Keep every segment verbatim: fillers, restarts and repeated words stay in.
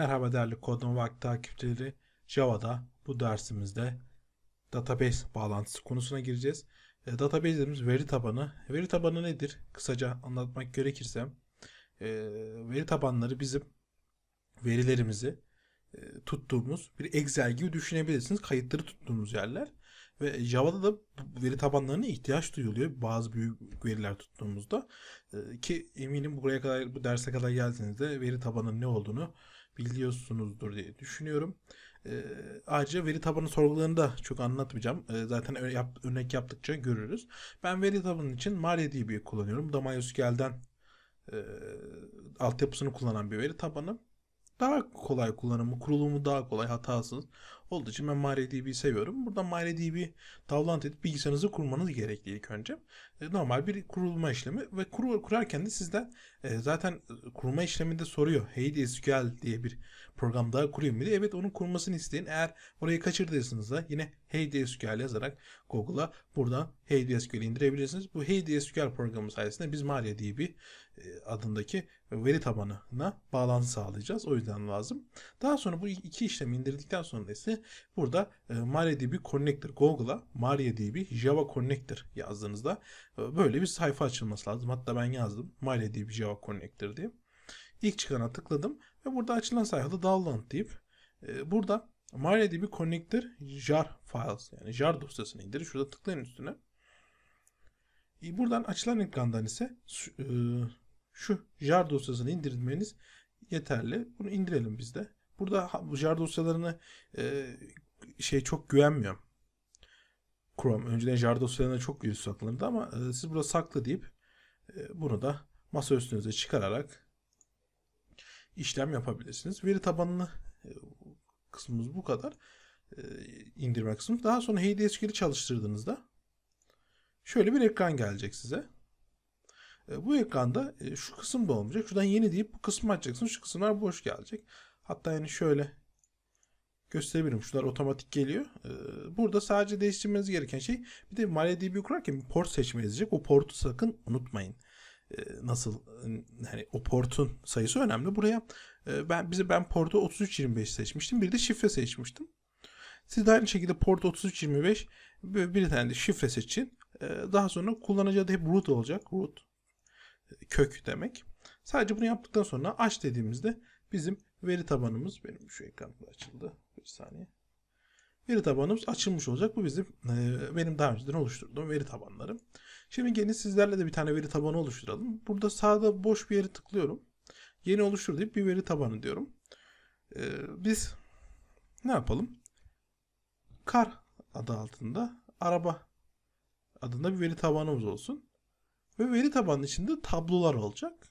Merhaba değerli Kodlama Vakti takipçileri. Java'da bu dersimizde database bağlantısı konusuna gireceğiz. E, database'imiz veri tabanı. Veri tabanı nedir? Kısaca anlatmak gerekirse e, veri tabanları bizim verilerimizi e, tuttuğumuz bir Excel gibi düşünebilirsiniz. Kayıtları tuttuğumuz yerler. Ve Java'da da veri tabanlarına ihtiyaç duyuluyor bazı büyük veriler tuttuğumuzda. E, ki eminim buraya kadar, bu derse kadar geldiğinizde veri tabanının ne olduğunu biliyorsunuzdur diye düşünüyorum. E, ayrıca veri tabanı sorgularını da çok anlatmayacağım. E, zaten yap, örnek yaptıkça görürüz. Ben veri tabanı için MariaDB'yi kullanıyorum. Bu da MySQL'den e, altyapısını kullanan bir veri tabanı. Daha kolay kullanımı, kurulumu daha kolay, hatasız olduğu için ben MariaDB'yi seviyorum. Buradan MariaDB'yi download edip bilgisayarınızı kurmanız gerekli ilk önce. Normal bir kurulma işlemi ve kur, kurarken de sizden e, zaten kurma işleminde soruyor. HeidiSQL diye bir program daha kurayım diye. Evet, onun kurmasını isteyin. Eğer orayı kaçırdıysanız da yine HeidiSQL yazarak Google'a buradan HeidiSQL'i indirebilirsiniz. Bu HeidiSQL programı sayesinde biz MariaDB adındaki veri tabanına bağlantı sağlayacağız. O yüzden lazım. Daha sonra bu iki işlemi indirdikten sonra ise burada MariaDB Connector, Google'a MariaDB Java Connector yazdığınızda böyle bir sayfa açılması lazım. Hatta ben yazdım MariaDB Java Connector diye. İlk çıkana tıkladım ve burada açılan sayfada download deyip burada MariaDB Connector jar files, yani jar dosyasını indirin. Şurada tıklayın üstüne. Buradan açılan ekrandan ise şu jar dosyasını indirmeniz yeterli. Bunu indirelim biz de. Burada bu jar dosyalarını e, şey çok güvenmiyorum. Chrome önceden jar dosyalarına çok güzel saklanırdı ama e, siz burada saklı deyip e, bunu da masa üstünüze çıkararak işlem yapabilirsiniz. Veri tabanını e, kısmımız bu kadar. E, indirme kısmı. Daha sonra HeidiSQL'i çalıştırdığınızda şöyle bir ekran gelecek size. Bu ekranda şu kısım da olmayacak. Şuradan yeni deyip bu kısmı açacaksınız. Şu kısımlar boş gelecek. Hatta yani şöyle gösterebilirim. Şunlar otomatik geliyor. Burada sadece değiştirmeniz gereken şey, bir de MariaDB kurarken bir port seçmeniz gerekecek. O portu sakın unutmayın. Nasıl hani o portun sayısı önemli. Buraya ben bize ben portu otuz üç yirmi beş seçmiştim. Bir de şifre seçmiştim. Siz de aynı şekilde port otuz üç yirmi beş bir tane de şifre seçin. Daha sonra kullanıcı adı hep root olacak. Root kök demek. Sadece bunu yaptıktan sonra aç dediğimizde bizim veri tabanımız, benim şu ekranımda açıldı. Bir saniye. Veri tabanımız açılmış olacak. Bu bizim benim daha önceden oluşturduğum veri tabanlarım. Şimdi gelin sizlerle de bir tane veri tabanı oluşturalım. Burada sağda boş bir yere tıklıyorum. Yeni oluştur deyip bir veri tabanı diyorum. Biz ne yapalım? Kar adı altında araba adında bir veri tabanımız olsun. Ve veri tabanının içinde tablolar olacak.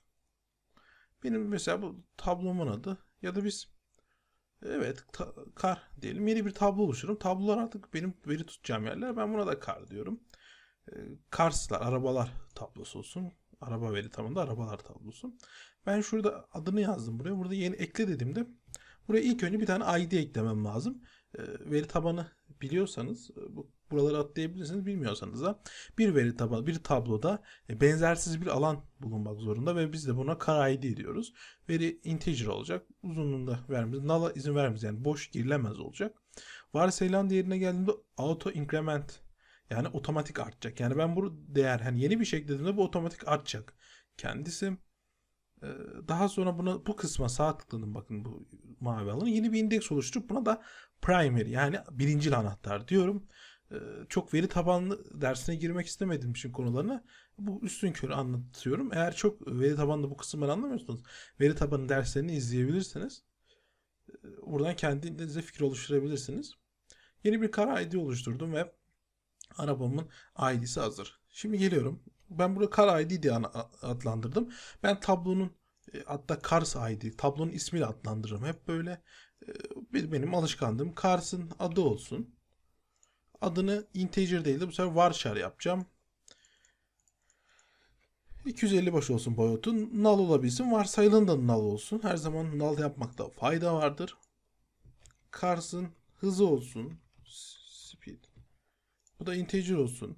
Benim mesela bu tablomun adı ya da biz evet kar diyelim. Yeni bir tablo oluştururum. Tablolar artık benim veri tutacağım yerler. Ben buna da kar diyorum. E, karslar, arabalar tablosu olsun. Araba veri tabanında arabalar tablosu. Ben şurada adını yazdım buraya. Burada yeni ekle dediğimde buraya ilk önce bir tane I D eklemem lazım. E, veri tabanı biliyorsanız bu buraları atlayabilirsiniz. Bilmiyorsanız da bir veri tabanı, bir tabloda benzersiz bir alan bulunmak zorunda ve biz de buna kar I D diyoruz. Veri integer olacak. Uzunluğunda vermemiz, null'a izin vermemiz, yani boş girilemez olacak. Varsayılan değerine geldiğinde auto increment, yani otomatik artacak. Yani ben bu değer hani yeni bir şey eklediğimde bu otomatik artacak kendisi. Daha sonra buna, bu kısma sağ tıkladım, bakın bu mavi alanı. Yeni bir indeks oluşturup buna da primary, yani birincil anahtar diyorum. Çok veri tabanlı dersine girmek istemediğim için konularına bu üstün körü anlatıyorum. Eğer çok veri tabanlı bu kısımları anlamıyorsanız veri tabanı derslerini izleyebilirsiniz. Buradan kendinize fikir oluşturabilirsiniz. Yeni bir kar I D oluşturdum ve arabamın I D'si hazır. Şimdi geliyorum. Ben burada kar I D diye adlandırdım. Ben tablonun, hatta Cars I D, tablonun ismiyle adlandırırım. Hep böyle benim alışkanlığım. Cars'ın adı olsun. Adını integer değil de bu sefer varchar yapacağım. iki yüz elli beş olsun boyutu. Null olabilsin. Varsayılan da null olsun. Her zaman null yapmakta fayda vardır. Cars'ın hızı olsun. Speed. Bu da integer olsun.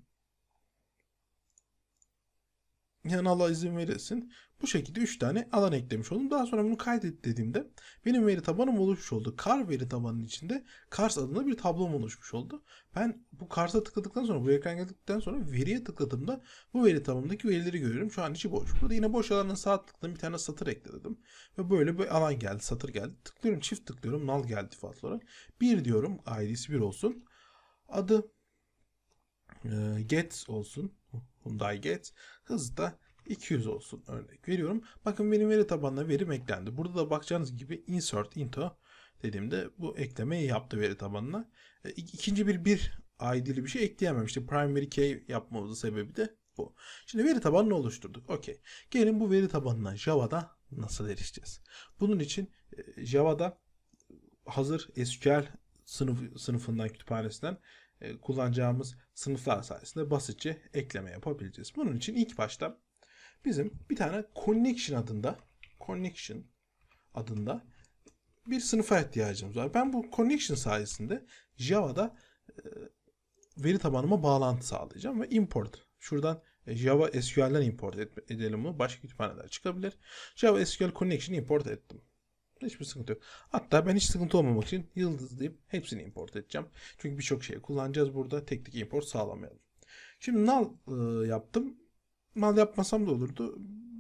yani Allah izin verirsin. Bu şekilde üç tane alan eklemiş oldum. Daha sonra bunu kaydet dediğimde benim veri tabanım oluşmuş oldu. Kar veri tabanının içinde Kars adında bir tablom oluşmuş oldu. Ben bu Kars'a tıkladıktan sonra, bu ekrana tıkladıktan sonra veriye tıkladığımda bu veri tabanındaki verileri görüyorum. Şu an içi boş. Burada yine boş alanına sağ tıkladım. Bir tane satır ekledim. Ve böyle bir alan geldi. Satır geldi. Tıklıyorum. Çift tıklıyorum. Null geldi farklı olarak. bir diyorum. I D'si bir olsun. Adı e, get olsun. Hyundai get. Hızı da iki yüz olsun, örnek veriyorum. Bakın benim veri tabanına verim eklendi. Burada da bakacağınız gibi insert into dediğimde bu eklemeyi yaptı veri tabanına. İkinci bir bir I D'li bir şey ekleyemem. İşte primary key yapmamızın sebebi de bu. Şimdi veri tabanını oluşturduk. Okey. Gelin bu veri tabanına Java'da nasıl erişeceğiz? Bunun için Java'da hazır S Q L sınıf, sınıfından, kütüphanesinden kullanacağımız sınıflar sayesinde basitçe ekleme yapabileceğiz. Bunun için ilk başta bizim bir tane connection adında connection adında bir sınıfa ihtiyacımız var. Ben bu connection sayesinde Java'da e, veri tabanıma bağlantı sağlayacağım ve import. Şuradan e, Java S Q L'den import et, edelim bunu. Başka kütüphaneler çıkabilir. Java S Q L connection import ettim. Hiçbir sıkıntı yok. Hatta ben hiç sıkıntı olmamak için yıldızlayıp hepsini import edeceğim. Çünkü birçok şey kullanacağız burada. Tek tek import sağlamayalım. Şimdi null e, yaptım. Mal yapmasam da olurdu.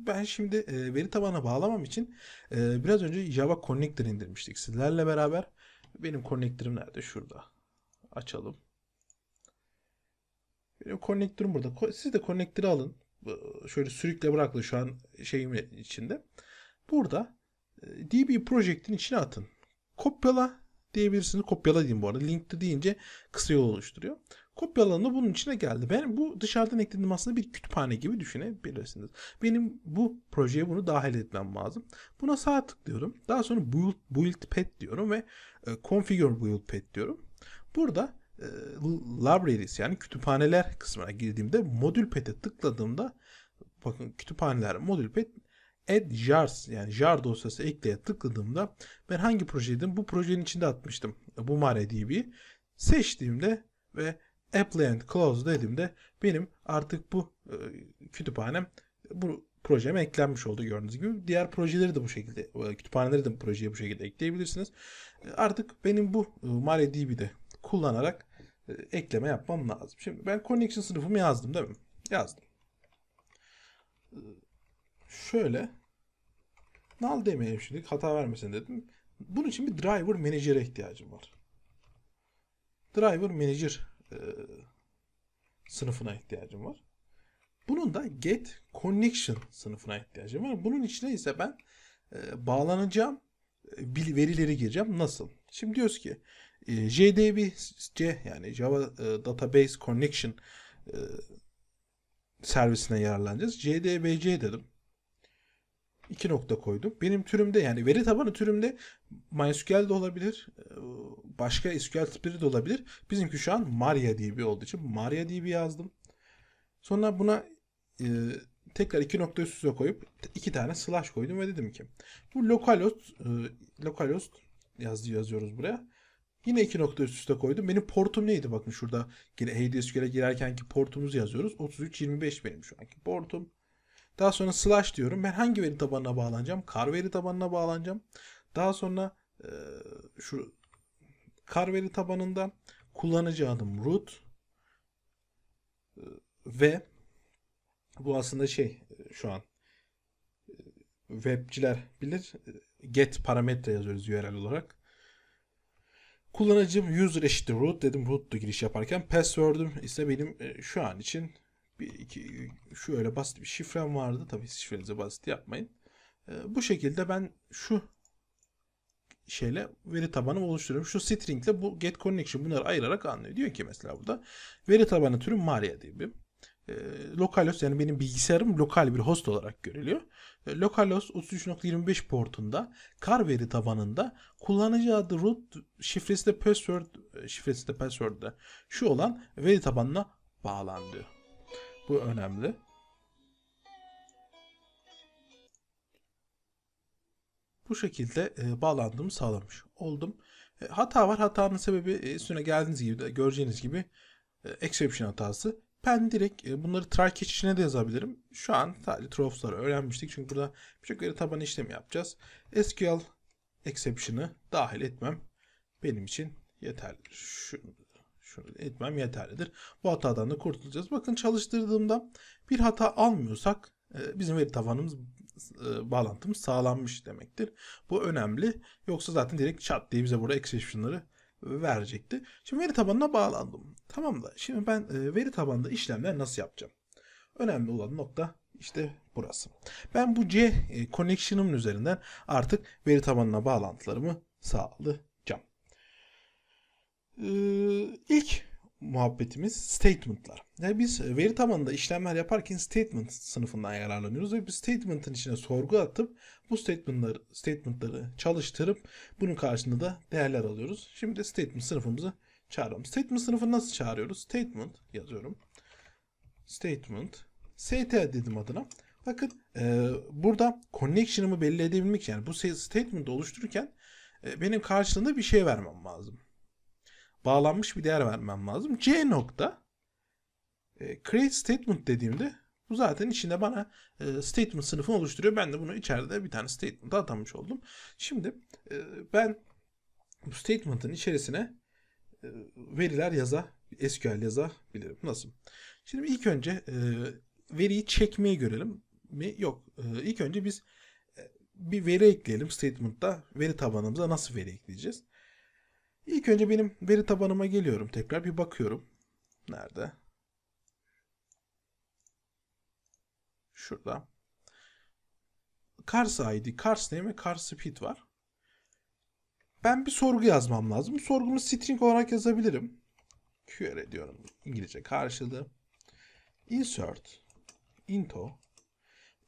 Ben şimdi e, veri tabanına bağlamam için e, biraz önce Java Connector indirmiştik sizlerle beraber. Benim connector'ım nerede? Şurada. Açalım. Benim connector'um burada. Siz de connector'ı alın. Şöyle sürükle bırakın, şu an şeyimin içinde. Burada e, D B Project'in içine atın. Kopyala diyebilirsiniz. Kopyala diyeyim bu arada. Linked deyince kısa yol oluşturuyor. Kopya alanında bunun içine geldi. Ben bu dışarıdan eklediğim aslında bir kütüphane gibi düşünebilirsiniz. Benim bu projeye bunu dahil etmem lazım. Buna sağ tıklıyorum. Daha sonra build, build path diyorum ve e, configure build path diyorum. Burada e, libraries yani kütüphaneler kısmına girdiğimde modül path'e tıkladığımda bakın kütüphaneler modül path add jars yani jar dosyası ekleye tıkladığımda ben hangi projedim? Bu projenin içinde atmıştım. Bu MariaDB'yi seçtiğimde ve Apply and Close dediğimde benim artık bu e, kütüphanem bu projeme eklenmiş oldu gördüğünüz gibi. Diğer projeleri de bu şekilde, e, kütüphaneleri de bu projeye bu şekilde ekleyebilirsiniz. E, artık benim bu e, MariaDB'de kullanarak e, ekleme yapmam lazım. Şimdi ben Connection sınıfımı yazdım değil mi? Yazdım. E, şöyle null demeyeyim şimdi, hata vermesin dedim. Bunun için bir Driver Manager'e ihtiyacım var. Driver Manager sınıfına ihtiyacım var. Bunun da get connection sınıfına ihtiyacım var. Bunun içine ise ben e, bağlanacağım, e, verileri gireceğim. Nasıl? Şimdi diyoruz ki e, J D B C yani Java e, Database Connection e, servisine yararlanacağız. J D B C dedim. İki nokta koydum. Benim türümde yani veri tabanı türümde MySQL de olabilir. Başka S Q L tipleri de olabilir. Bizimki şu an MariaDB olduğu için MariaDB yazdım. Sonra buna e, tekrar iki nokta üst üste koyup iki tane slash koydum ve dedim ki bu localhost e, localhost yazdı, yazıyoruz buraya. Yine iki nokta üst üste koydum. Benim portum neydi? Bakın şurada yine HeidiSQL'e girerkenki portumuzu yazıyoruz. otuz üç yirmi beş benim şu anki portum. Daha sonra slash diyorum. Ben hangi veri tabanına bağlanacağım? Kar veri tabanına bağlanacağım. Daha sonra e, şu kar veri tabanında kullanıcı adım root e, ve bu aslında şey e, şu an e, webciler bilir. E, get parametre yazıyoruz U R L olarak. Kullanıcım user eşittir root dedim. Root'tu giriş yaparken. Password'um ise benim e, şu an için Bir, iki, şöyle basit bir şifrem vardı. Tabii şifrenizi basit yapmayın. Ee, bu şekilde ben şu şeyle veri tabanımı oluşturuyorum. Şu string ile bu get connection bunları ayırarak anlıyor. Diyor ki mesela burada veri tabanı türü MariaDB. Ee, localhost yani benim bilgisayarım lokal bir host olarak görülüyor. Ee, localhost otuz üç nokta yirmi beş portunda kar veri tabanında kullanıcı adı root şifresi de password şifresi de password de şu olan veri tabanına bağlan diyor. Bu önemli. Bu şekilde e, bağlandığımı sağlamış oldum. E, hata var. Hatanın sebebi e, üstüne geldiğiniz gibi de göreceğiniz gibi e, exception hatası. Ben direkt bunları try catch içine de yazabilirim. Şu an sadece troughs'ları öğrenmiştik. Çünkü burada birçok veri tabanı işlemi yapacağız. S Q L exception'ı dahil etmem benim için yeterlidir. Şunu, şunu etmem yeterlidir. Bu hatadan da kurtulacağız. Bakın çalıştırdığımda bir hata almıyorsak bizim veri tabanımız, bağlantımız sağlanmış demektir. Bu önemli. Yoksa zaten direkt chat diye bize burada exception'ları verecekti. Şimdi veri tabanına bağlandım. Tamam da şimdi ben veri tabanında işlemler nasıl yapacağım? Önemli olan nokta işte burası. Ben bu C connection'ımın üzerinden artık veri tabanına bağlantılarımı sağlayacağım. Ee, ilk muhabbetimiz statement'lar. Yani biz veri tabanında işlemler yaparken statement sınıfından yararlanıyoruz ve bir statement'ın içine sorgu atıp bu statement'ları statement'ları çalıştırıp bunun karşılığında da değerler alıyoruz. Şimdi de statement sınıfımızı çağıralım. Statement sınıfını nasıl çağırıyoruz? Statement yazıyorum. Statement S T dedim adına. Bakın e, burada connection'ımı belli edebilmek için, yani bu statement'ı oluştururken e, benim karşılığında bir şey vermem lazım. Bağlanmış bir değer vermem lazım. C nokta e, create statement dediğimde bu zaten içinde bana e, statement sınıfını oluşturuyor. Ben de bunu içeride bir tane statement atamış oldum. Şimdi e, ben bu statement'ın içerisine e, veriler yaza, S Q L yazabilirim. Nasıl? Şimdi ilk önce e, veriyi çekmeyi görelim mi? Yok. E, ilk önce biz e, bir veri ekleyelim statement'ta. Veri tabanımıza nasıl veri ekleyeceğiz? İlk önce benim veri tabanıma geliyorum. Tekrar bir bakıyorum. Nerede? Şurada. Cars I D, Cars name ve Cars Speed var. Ben bir sorgu yazmam lazım. Sorgumu string olarak yazabilirim. Q R ediyorum. İngilizce karşılığı. Insert into.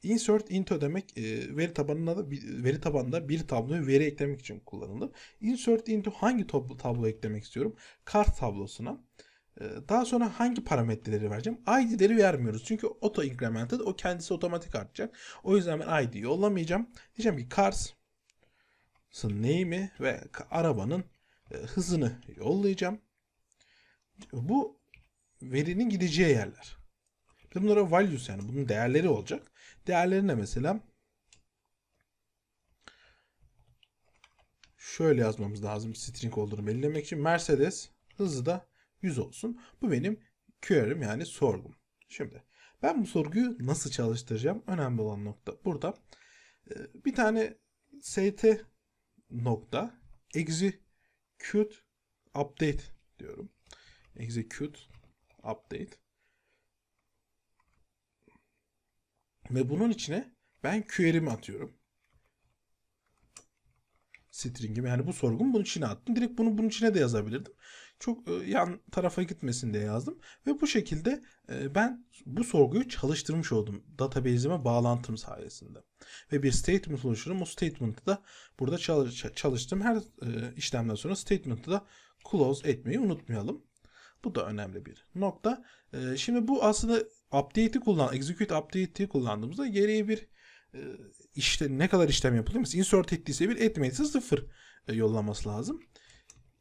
Insert into demek veri tabanına da, veri tabanında bir tabloya veri eklemek için kullanılır. Insert into hangi tablo, tablo eklemek istiyorum? Kart tablosuna. Daha sonra hangi parametreleri vereceğim? I D'leri vermiyoruz. Çünkü auto incremented, o kendisi otomatik artacak. O yüzden ben I D'yi yollamayacağım. Diyeceğim ki cars'ın name'i ve arabanın hızını yollayacağım. Bu verinin gideceği yerler. Bunlara values, yani bunun değerleri olacak. Değerlerine mesela şöyle yazmamız lazım string olduğunu belirlemek için. Mercedes hızı da yüz olsun. Bu benim Q R'im, yani sorgum. Şimdi ben bu sorguyu nasıl çalıştıracağım? Önemli olan nokta burada. Bir tane st nokta execute update diyorum. Execute update. Ve bunun içine ben Q R'imi atıyorum. String'imi, yani bu sorgumu bunun içine attım. Direkt bunu bunun içine de yazabilirdim. Çok yan tarafa gitmesin diye yazdım. Ve bu şekilde ben bu sorguyu çalıştırmış oldum. Database'ime bağlantım sayesinde. Ve bir statement oluştururum. O statement'ı da burada çalıştım. Her işlemden sonra statement'ı da close etmeyi unutmayalım. Bu da önemli bir nokta. Şimdi bu aslında update'i kullan, execute update'i kullandığımızda geriye bir e, işte ne kadar işlem yapılıyor? Insert ettiyse bir, etmediyse sıfır e, yollaması lazım.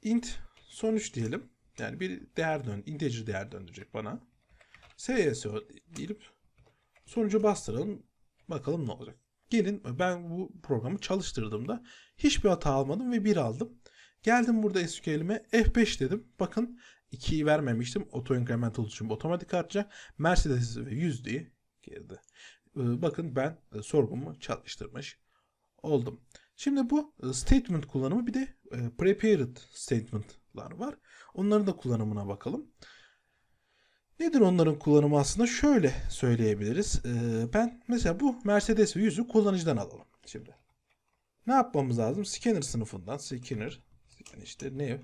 Int sonuç diyelim. Yani bir değer dön, integer değer döndürecek bana. S S O deyip sonucu bastıralım. Bakalım ne olacak. Gelin ben bu programı çalıştırdığımda hiçbir hata almadım ve bir aldım. Geldim burada S Q L'ime F beş dedim. Bakın ikiyi vermemiştim. Auto increment olduğu için otomatik artacak. Mercedes ve yüz diye girdi. Bakın ben sorgumu çalıştırmış oldum. Şimdi bu statement kullanımı, bir de prepared statement'lar var. Onların da kullanımına bakalım. Nedir onların kullanımı aslında? Şöyle söyleyebiliriz. Ben mesela bu Mercedes ve yüzü kullanıcıdan alalım. Şimdi ne yapmamız lazım? Scanner sınıfından. Scanner. Yani işte ne?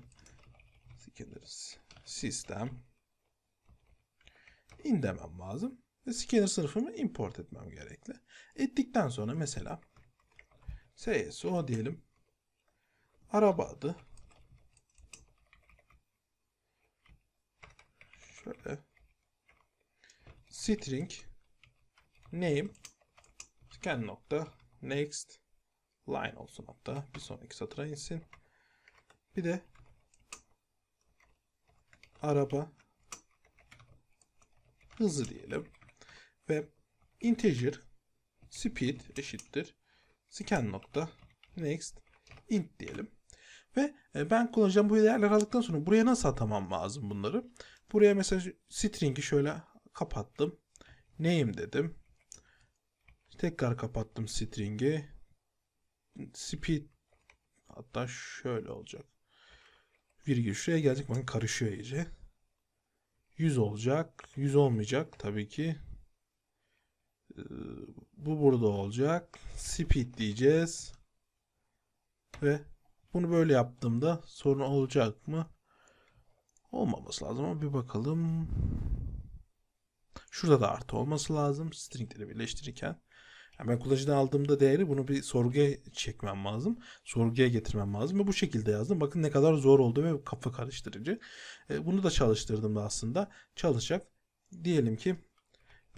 Scanner. Sistem in demem lazım ve scanner sınıfımı import etmem gerekli. Ettikten sonra mesela S S O diyelim, araba adı şöyle string name scan nokta next line olsun, hatta bir sonraki satıra insin. Bir de araba hızı diyelim. Ve integer speed eşittir scan nokta next int diyelim. Ve ben kullanacağım bu değerler aldıktan sonra buraya nasıl atamam lazım bunları? Buraya mesela string'i şöyle kapattım. Name dedim. Tekrar kapattım string'i. Speed hatta şöyle olacak. Virgül şuraya gelecek. Bakın karışıyor iyice. yüz olacak. yüz olmayacak tabii ki. Bu burada olacak. Speed diyeceğiz. Ve bunu böyle yaptığımda sorun olacak mı? Olmaması lazım ama bir bakalım. Şurada da artı olması lazım. Stringleri birleştirirken. Yani ben kullanıcıdan aldığımda değeri bunu bir sorguya çekmem lazım. Sorguya getirmem lazım. Ve bu şekilde yazdım. Bakın ne kadar zor oldu ve kafa karıştırıcı. E, bunu da çalıştırdım da aslında. Çalışacak. Diyelim ki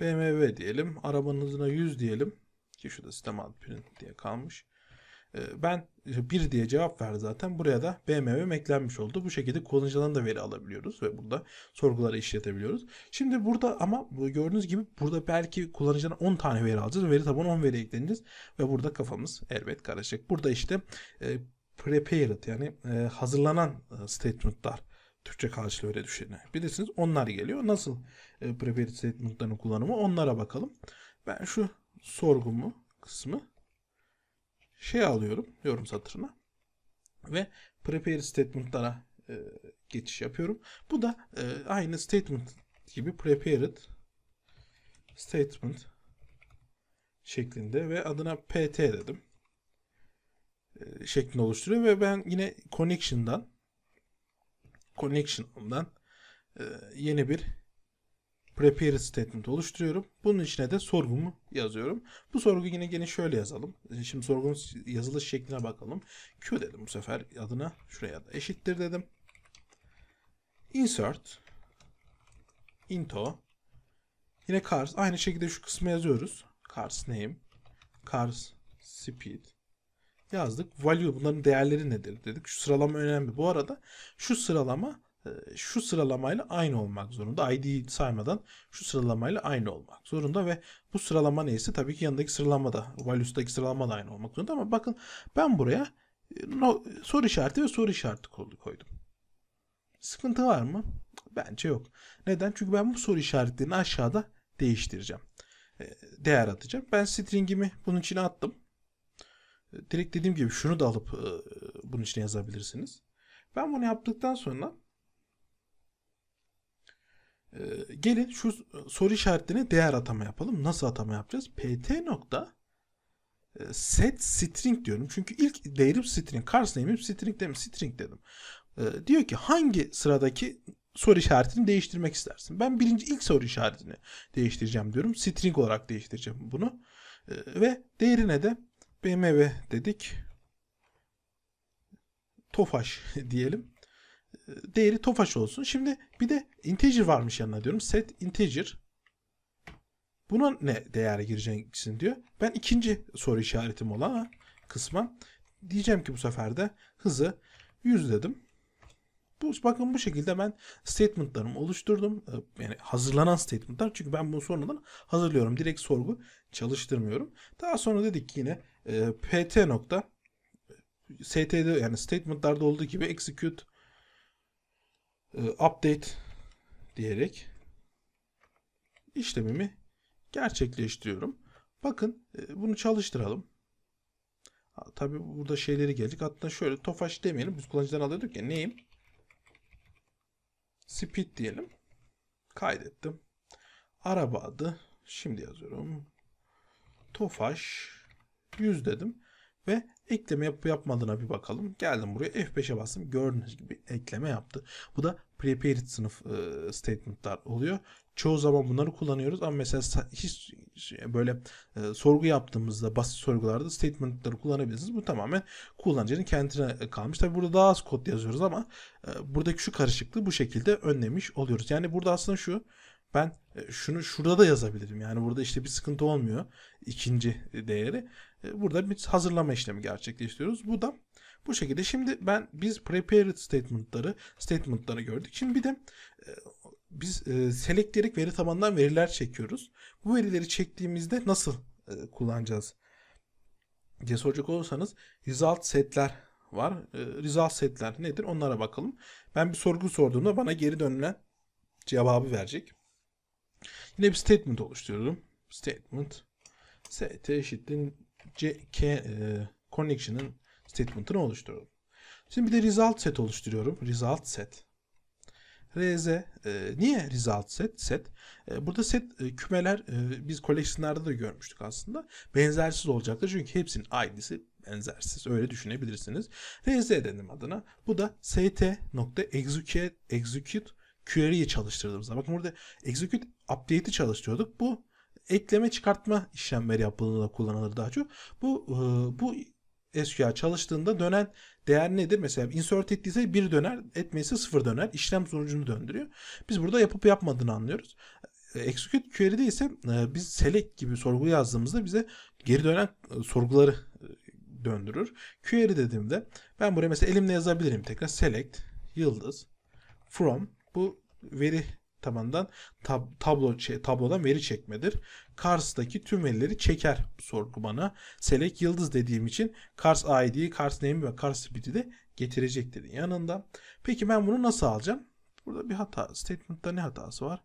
B M W diyelim. Arabanın hızına yüz diyelim. Ki şurada sistem ad print diye kalmış. Ben bir diye cevap verdi zaten. Buraya da B M W eklenmiş oldu. Bu şekilde kullanıcıdan da veri alabiliyoruz ve burada sorguları işletebiliyoruz. Şimdi burada ama gördüğünüz gibi burada belki kullanıcıdan on tane veri alacağız. Veri tabanı on veri ekleneceğiz. Ve burada kafamız elbet karışacak. Burada işte e, prepared yani e, hazırlanan statement'lar. Türkçe karşılığı öyle düşeni. Bilirsiniz onlar geliyor. Nasıl e, prepared statement'ların kullanımı onlara bakalım. Ben şu sorgumu kısmı şey alıyorum yorum satırına ve prepare statement'lara e, geçiş yapıyorum. Bu da e, aynı statement gibi prepared statement şeklinde ve adına pt dedim. E, şeklinde oluşturuyor ve ben yine connection'dan connection'dan e, yeni bir prepare statement oluşturuyorum. Bunun içine de sorgumu yazıyorum. Bu sorgu yine gene şöyle yazalım. Şimdi sorgunun yazılış şekline bakalım. Q dedim bu sefer adına. Şuraya da eşittir dedim. Insert into yine cars. Aynı şekilde şu kısmı yazıyoruz. Cars name, cars speed yazdık. Value bunların değerleri nedir dedik. Şu sıralama önemli. Bu arada şu sıralama şu sıralamayla aynı olmak zorunda. I D'yi saymadan şu sıralamayla aynı olmak zorunda ve bu sıralama neyse tabii ki yanındaki sıralama da, value'daki sıralama da aynı olmak zorunda ama bakın ben buraya no, soru işareti ve soru işareti koydum. Sıkıntı var mı? Bence yok. Neden? Çünkü ben bu soru işaretlerini aşağıda değiştireceğim. Değer atacağım. Ben string'imi bunun içine attım. Direkt dediğim gibi şunu da alıp bunun içine yazabilirsiniz. Ben bunu yaptıktan sonra gelin şu soru işaretlerine değer atama yapalım. Nasıl atama yapacağız? Pt nokta set string diyorum. Çünkü ilk değerim string. Cars name'im string dedim. String dedim. E, diyor ki hangi sıradaki soru işaretini değiştirmek istersin? Ben birinci ilk soru işaretini değiştireceğim diyorum. String olarak değiştireceğim bunu. E, ve değerine de B M W dedik. Tofaş diyelim. Değeri tofaş olsun. Şimdi bir de integer varmış yanına diyorum. Set integer. Buna ne değer gireceksin diyor. Ben ikinci soru işaretim olan kısma diyeceğim ki bu sefer de hızı yüz dedim. Bu, bakın bu şekilde ben statement'larımı oluşturdum. Yani hazırlanan statement'lar. Çünkü ben bunu sonradan hazırlıyorum. Direkt sorgu çalıştırmıyorum. Daha sonra dedik ki yine e, pt nokta st'de yani statement'larda olduğu gibi execute update diyerek işlemimi gerçekleştiriyorum. Bakın bunu çalıştıralım. Tabi burada şeyleri gelecek. Hatta şöyle tofaş demeyelim. Biz kullanıcıdan alıyorduk ya. Name speed diyelim. Kaydettim. Araba adı. Şimdi yazıyorum. Tofaş yüz dedim. Ve ekleme yap yapmadığına bir bakalım. Geldim buraya F beşe bastım. Gördüğünüz gibi ekleme yaptı. Bu da prepared sınıf e, statement'lar oluyor. Çoğu zaman bunları kullanıyoruz. Ama mesela hiç böyle e, sorgu yaptığımızda basit sorgularda statement'ları kullanabilirsiniz. Bu tamamen kullanıcının kendine kalmış. Tabi burada daha az kod yazıyoruz ama e, buradaki şu karışıklığı bu şekilde önlemiş oluyoruz. Yani burada aslında şu. Ben şunu şurada da yazabilirim. Yani burada işte bir sıkıntı olmuyor. İkinci değeri. Burada bir hazırlama işlemi gerçekleştiriyoruz. Bu da bu şekilde. Şimdi ben biz prepared statement'ları statement'ları gördük. Şimdi bir de biz e, select diyerek veri tabanından veriler çekiyoruz. Bu verileri çektiğimizde nasıl e, kullanacağız diye soracak olursanız result setler var. E, result setler nedir? Onlara bakalım. Ben bir sorgu sorduğumda bana geri dönülen cevabı verecek. Yine bir statement oluşturuyorum. Statement set eşittir C K e, connection'ın statement'ını oluşturuyorum. Şimdi bir de result set oluşturuyorum. Result set. R Z. E, niye result set? Set. E, burada set e, kümeler e, biz collection'larda da görmüştük aslında. Benzersiz olacaktır. Çünkü hepsinin I D'si benzersiz. Öyle düşünebilirsiniz. R Z dedim adına. Bu da st.execute execute query'yi çalıştırdığımızda. Bakın burada execute update'i çalıştırıyorduk. Bu ekleme çıkartma işlemleri yapıldığında kullanılır daha çok. Bu e, bu S Q L çalıştığında dönen değer nedir? Mesela insert ettiyse bir döner, etmeyse sıfır döner. İşlem sonucunu döndürüyor. Biz burada yapıp yapmadığını anlıyoruz. Execute query'de ise biz select gibi sorgu yazdığımızda bize geri dönen sorguları döndürür. Query dediğimde ben buraya mesela elimle yazabilirim tekrar. Select, yıldız, from. Bu veri tabandan tab tablo şey, tablodan veri çekmedir. Cars'taki tüm verileri çeker sorgu bana. Select yıldız dediğim için Cars I D, Cars name ve Cars speed'i de getirecektir yanında. Peki ben bunu nasıl alacağım? Burada bir hata. Statement'ta ne hatası var?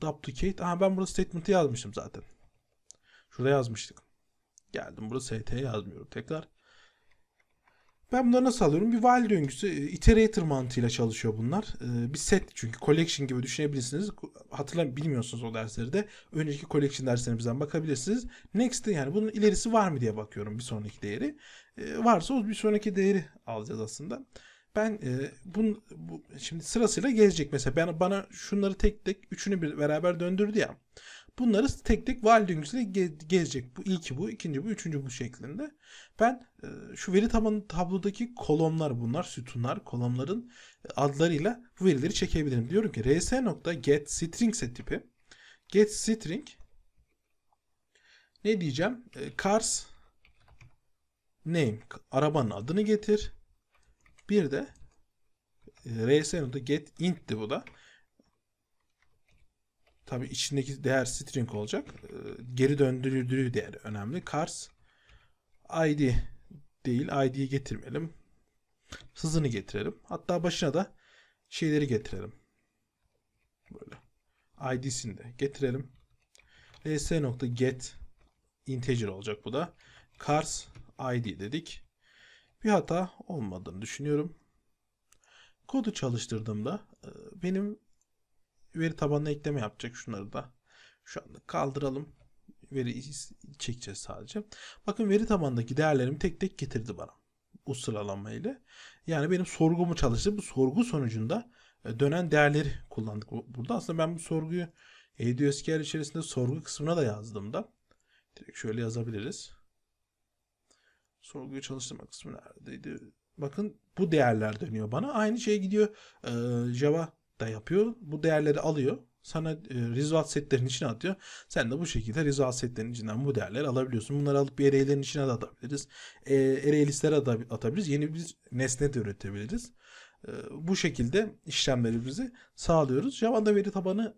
Duplicate. Aha, ben burada statement'ı yazmıştım zaten. Şurada yazmıştık. Geldim burada S T yazmıyorum tekrar. Ben bunları nasıl alıyorum? Bir while döngüsü, iterator mantığıyla çalışıyor bunlar. Bir set, çünkü collection gibi düşünebilirsiniz. Hatırlayın, bilmiyorsunuz o dersleri de. Önceki collection derslerimizden bakabilirsiniz. Next'te yani bunun ilerisi var mı diye bakıyorum bir sonraki değeri. Varsa o bir sonraki değeri alacağız aslında. Ben bunu bu, şimdi sırasıyla gezecek. Mesela ben, bana şunları tek tek üçünü bir beraber döndürdü ya. Bunları tek tek while döngüsüyle ge gezecek. Bu ilki bu, ikinci bu, üçüncü bu şeklinde. Ben e, şu veri tabanı tablodaki kolomlar bunlar, sütunlar, kolomların adlarıyla bu verileri çekebilirim. Diyorum ki rs.getStrings'e tipi. GetString ne diyeceğim? E, cars name, arabanın adını getir. Bir de e, rs.getInt'ti bu da. Tabii içindeki değer string olacak. Geri döndürüldüğü değer önemli. Cars I D değil. I D'yi getirmeyelim. Hızını getirelim. Hatta başına da şeyleri getirelim. Böyle. I D'sini de getirelim. ls.get integer olacak bu da. Cars I D dedik. Bir hata olmadığını düşünüyorum. Kodu çalıştırdığımda benim veri tabanına ekleme yapacak. Şunları da şu anda kaldıralım. Veri çekeceğiz sadece. Bakın veri tabandaki değerlerimi tek tek getirdi bana. Bu sıralama ile. Yani benim sorgumu çalıştı. Bu sorgu sonucunda dönen değerleri kullandık. Burada aslında ben bu sorguyu HeidiSQL içerisinde sorgu kısmına da yazdığımda direkt şöyle yazabiliriz. Sorguyu çalıştırma kısmı neredeydi? Bakın bu değerler dönüyor bana. Aynı şey gidiyor ee, Java da yapıyor. Bu değerleri alıyor. Sana e, result setlerin içine atıyor. Sen de bu şekilde result setlerin içinden bu değerleri alabiliyorsun. Bunları alıp bir array'lerin içine de atabiliriz. Array listlere atabiliriz. Yeni bir nesne de üretebiliriz. E, bu şekilde işlemlerimizi sağlıyoruz. Java'da veri tabanı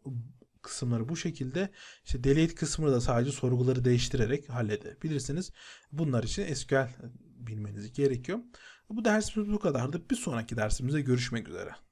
kısımları bu şekilde. İşte delete kısmını da sadece sorguları değiştirerek halledebilirsiniz. Bunlar için S Q L bilmeniz gerekiyor. Bu dersimiz bu kadardı. Bir sonraki dersimize görüşmek üzere.